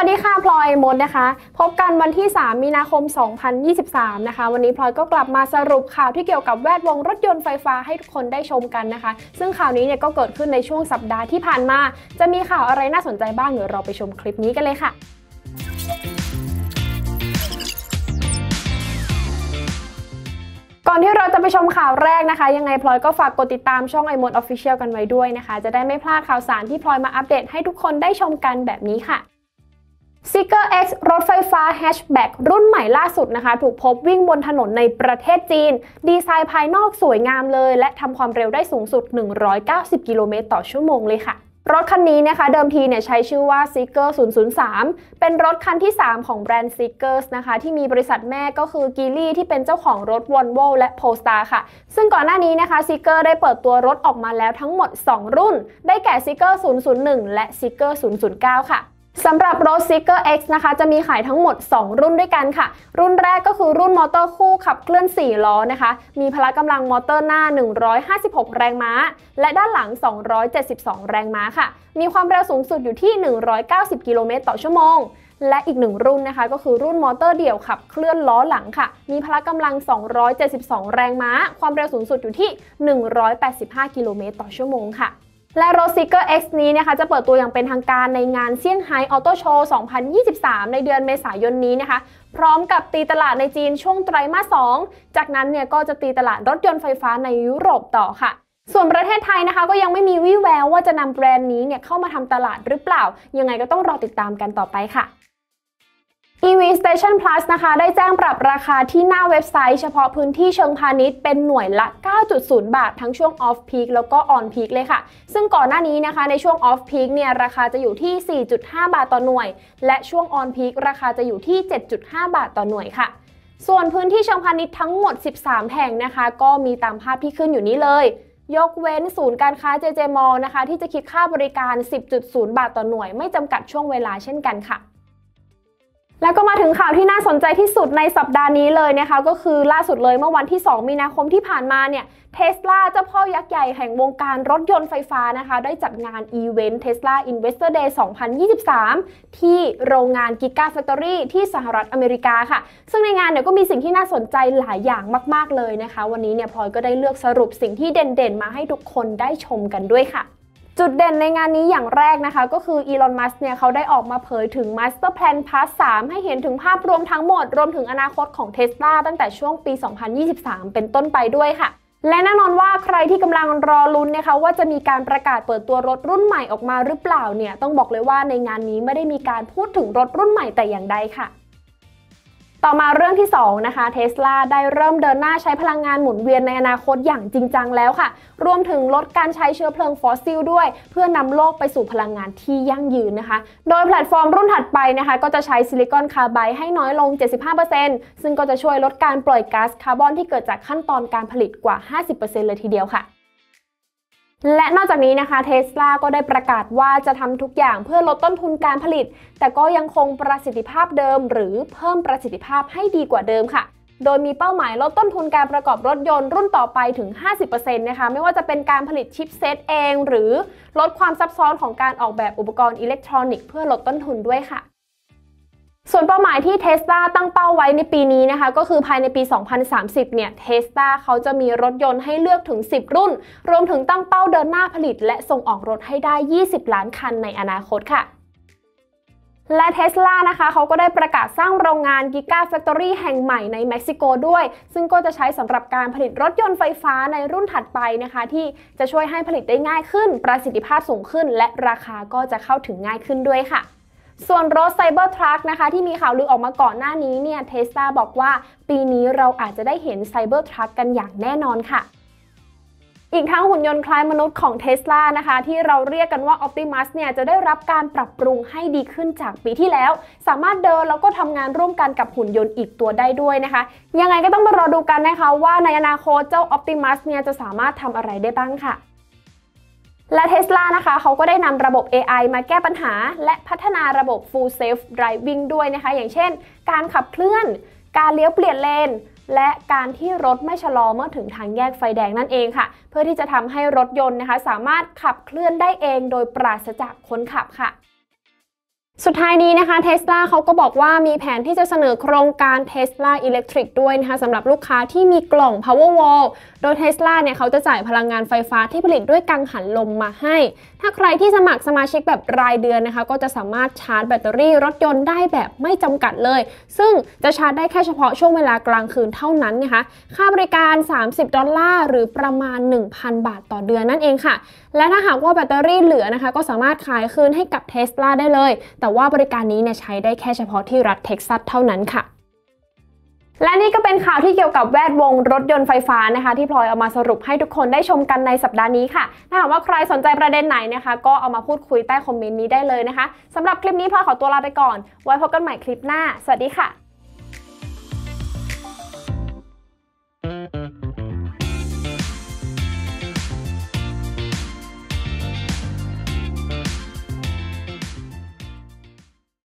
วัสดีค่ะพลอยมดนะคะพบกันวันที่3มีนาคม2023นะคะวันนี้พลอยก็กลับมาสรุปข่าวที่เกี่ยวกับแวดวงรถยนต์ไฟฟ้าให้ทุกคนได้ชมกันนะคะซึ่งข่าวนี้เนี่ยก็เกิดขึ้นในช่วงสัปดาห์ที่ผ่านมาจะมีข่าวอะไรน่าสนใจบ้างเดี๋ยวเราไปชมคลิปนี้กันเลยค่ะก่อนที่เราจะไปชมข่าวแรกนะคะยังไงพลอยก็ฝากกดติดตามช่อง iMode Official กันไว้ด้วยนะคะจะได้ไม่พลาดข่าวสารที่พลอยมาอัปเดตให้ทุกคนได้ชมกันแบบนี้ค่ะ Zeekr X รถไฟฟ้าแฮชแบ็กรุ่นใหม่ล่าสุดนะคะถูกพบวิ่งบนถนนในประเทศจีนดีไซน์ภายนอกสวยงามเลยและทำความเร็วได้สูงสุด190 กิโลเมตรต่อชั่วโมงเลยค่ะรถคันนี้นะคะเดิมทีเนี่ยใช้ชื่อว่า Zeekr 003เป็นรถคันที่3ของแบรนด์ Zeekr นะคะที่มีบริษัทแม่ก็คือกีลี่ที่เป็นเจ้าของรถ Volvo และ Polestar ค่ะซึ่งก่อนหน้านี้นะคะ Zeekr ได้เปิดตัวรถออกมาแล้วทั้งหมด2รุ่นได้แก่ Zeekr 001และ Zeekr 009ค่ะสำหรับรถ Zeekr X นะคะจะมีขายทั้งหมด2รุ่นด้วยกันค่ะรุ่นแรกก็คือรุ่นมอเตอร์คู่ขับเคลื่อน4ล้อนะคะมีพละกำลังมอเตอร์หน้า156แรงม้าและด้านหลัง272แรงม้าค่ะมีความเร็วสูงสุดอยู่ที่190กิโลเมตรต่อชั่วโมงและอีก1รุ่นนะคะก็คือรุ่นมอเตอร์เดี่ยวขับเคลื่อนล้อหลังค่ะมีพละกำลัง272แรงม้าความเร็วสูงสุดอยู่ที่185กิโลเมตรต่อชั่วโมงค่ะและรถ Zeekr X นี้นะคะจะเปิดตัวอย่างเป็นทางการในงานเซี่ยงไฮ้ออโต้โชว์ 2023ในเดือนเมษายนนี้นะคะพร้อมกับตีตลาดในจีนช่วงไตรมาส 2จากนั้นเนี่ยก็จะตีตลาดรถยนต์ไฟฟ้าในยุโรปต่อค่ะส่วนประเทศไทยนะคะก็ยังไม่มีวี่แววว่าจะนำแบรนด์นี้เนี่ยเข้ามาทำตลาดหรือเปล่ายังไงก็ต้องรอติดตามกันต่อไปค่ะEV Station Plus นะคะได้แจ้งปรับราคาที่หน้าเว็บไซต์เฉพาะพื้นที่เชิงพาณิชย์เป็นหน่วยละ 9.0 บาททั้งช่วง Off Peak แล้วก็ On Peak เลยค่ะซึ่งก่อนหน้านี้นะคะในช่วง Off Peak เนี่ยราคาจะอยู่ที่ 4.5 บาทต่อหน่วยและช่วง On Peak ราคาจะอยู่ที่ 7.5 บาทต่อหน่วยค่ะส่วนพื้นที่เชิงพาณิชย์ทั้งหมด13แห่งนะคะก็มีตามภาพที่ขึ้นอยู่นี้เลยยกเว้นศูนย์การค้า JJ Mall นะคะที่จะคิดค่าบริการ 10.0 บาทต่อหน่วยไม่จำกัดช่วงเวลาเช่นกันค่ะแล้วก็มาถึงข่าวที่น่าสนใจที่สุดในสัปดาห์นี้เลยนะคะก็คือล่าสุดเลยเมื่อวันที่2มีนาคมที่ผ่านมาเนี่ย Tesla เจ้าพ่อยักษ์ใหญ่แห่งวงการรถยนต์ไฟฟ้านะคะได้จัดงานอีเวนต์ Tesla Investor Day 2023ที่โรงงาน Gigafactory ที่สหรัฐอเมริกาค่ะซึ่งในงานเนี่ยก็มีสิ่งที่น่าสนใจหลายอย่างมากๆเลยนะคะวันนี้เนี่ยพลอยก็ได้เลือกสรุปสิ่งที่เด่นๆมาให้ทุกคนได้ชมกันด้วยค่ะจุดเด่นในงานนี้อย่างแรกนะคะก็คือ Elon Musk เนี่ยเขาได้ออกมาเผยถึง Master Plan Part 3 ให้เห็นถึงภาพรวมทั้งหมดรวมถึงอนาคตของ Tesla ตั้งแต่ช่วงปี 2023 เป็นต้นไปด้วยค่ะและแน่นอนว่าใครที่กำลังรอลุ้นนะคะว่าจะมีการประกาศเปิดตัวรถรุ่นใหม่ออกมาหรือเปล่าเนี่ยต้องบอกเลยว่าในงานนี้ไม่ได้มีการพูดถึงรถรุ่นใหม่แต่อย่างใดค่ะต่อมาเรื่องที่2นะคะ Tesla ได้เริ่มเดินหน้าใช้พลังงานหมุนเวียนในอนาคตอย่างจริงจังแล้วค่ะรวมถึงลดการใช้เชื้อเพลิงฟอสซิลด้วยเพื่อนำโลกไปสู่พลังงานที่ยั่งยืนนะคะโดยแพลตฟอร์มรุ่นถัดไปนะคะก็จะใช้ซิลิคอนคาร์ไบด์ให้น้อยลง 75% ซึ่งก็จะช่วยลดการปล่อยก๊าซคาร์บอนที่เกิดจากขั้นตอนการผลิตกว่า 50% เลยทีเดียวค่ะและนอกจากนี้นะคะ Tesla ก็ได้ประกาศว่าจะทำทุกอย่างเพื่อลดต้นทุนการผลิตแต่ก็ยังคงประสิทธิภาพเดิมหรือเพิ่มประสิทธิภาพให้ดีกว่าเดิมค่ะโดยมีเป้าหมายลดต้นทุนการประกอบรถยนต์รุ่นต่อไปถึง 50% นะคะไม่ว่าจะเป็นการผลิตชิปเซตเองหรือลดความซับซ้อนของการออกแบบอุปกรณ์อิเล็กทรอนิกส์เพื่อลดต้นทุนด้วยค่ะส่วนเป้าหมายที่ Tesla ตั้งเป้าไว้ในปีนี้นะคะก็คือภายในปี 2030 เนี่ย Tesla เขาจะมีรถยนต์ให้เลือกถึง10รุ่นรวมถึงตั้งเป้าเดินหน้าผลิตและส่งออกรถให้ได้20ล้านคันในอนาคตค่ะและ Tesla นะคะเขาก็ได้ประกาศสร้างโรงงาน Gigafactory แห่งใหม่ในเม็กซิโกด้วยซึ่งก็จะใช้สำหรับการผลิตรถยนต์ไฟฟ้าในรุ่นถัดไปนะคะที่จะช่วยให้ผลิตได้ง่ายขึ้นประสิทธิภาพสูงขึ้นและราคาก็จะเข้าถึงง่ายขึ้นด้วยค่ะส่วนรถ Cybertruck นะคะที่มีข่าวลือออกมาก่อนหน้านี้เนี่ย Tesla บอกว่าปีนี้เราอาจจะได้เห็น Cybertruck กันอย่างแน่นอนค่ะอีกทั้งหุ่นยนต์คล้ายมนุษย์ของ Tesla นะคะที่เราเรียกกันว่า Optimus เนี่ยจะได้รับการปรับปรุงให้ดีขึ้นจากปีที่แล้วสามารถเดินแล้วก็ทำงานร่วมกันกับหุ่นยนต์อีกตัวได้ด้วยนะคะยังไงก็ต้องมารอดูกันนะคะว่าในอนาคตเจ้า Optimus เนี่ยจะสามารถทำอะไรได้บ้างค่ะและ Tesla นะคะเขาก็ได้นำระบบ AI มาแก้ปัญหาและพัฒนาระบบ Full Self Driving ด้วยนะคะอย่างเช่นการขับเคลื่อนการเลี้ยวเปลี่ยนเลนและการที่รถไม่ชะลอเมื่อถึงทางแยกไฟแดงนั่นเองค่ะเพื่อที่จะทำให้รถยนต์นะคะสามารถขับเคลื่อนได้เองโดยปราศจากคนขับค่ะ สุดท้ายนี้นะคะ Tesla เขาก็บอกว่ามีแผนที่จะเสนอโครงการ Tesla Electric ด้วยนะคะสำหรับลูกค้าที่มีกล่อง Powerwall โดย Tesla เนี่ยเขาจะจ่ายพลังงานไฟฟ้าที่ผลิตด้วยกังหันลมมาให้ ถ้าใครที่สมัครสมาชิกแบบรายเดือนนะคะก็จะสามารถชาร์จแบตเตอรี่รถยนต์ได้แบบไม่จำกัดเลย ซึ่งจะชาร์จได้แค่เฉพาะช่วงเวลากลางคืนเท่านั้นนะคะค่าบริการ$30หรือประมาณ 1,000 บาทต่อเดือนนั่นเองค่ะและถ้าหากว่าแบตเตอรี่เหลือนะคะก็สามารถขายคืนให้กับ Tesla ได้เลยแต่ว่าบริการนี้เนี่ยใช้ได้แค่เฉพาะที่รัฐเท็กซัสเท่านั้นค่ะและนี่ก็เป็นข่าวที่เกี่ยวกับแวดวงรถยนต์ไฟฟ้านะคะที่พลอยเอามาสรุปให้ทุกคนได้ชมกันในสัปดาห์นี้ค่ะถ้าหากว่าใครสนใจประเด็นไหนนะคะก็เอามาพูดคุยใต้คอมเมนต์นี้ได้เลยนะคะสำหรับคลิปนี้พลอยขอตัวลาไปก่อนไว้พบกันใหม่คลิปหน้าสวัสดีค่ะ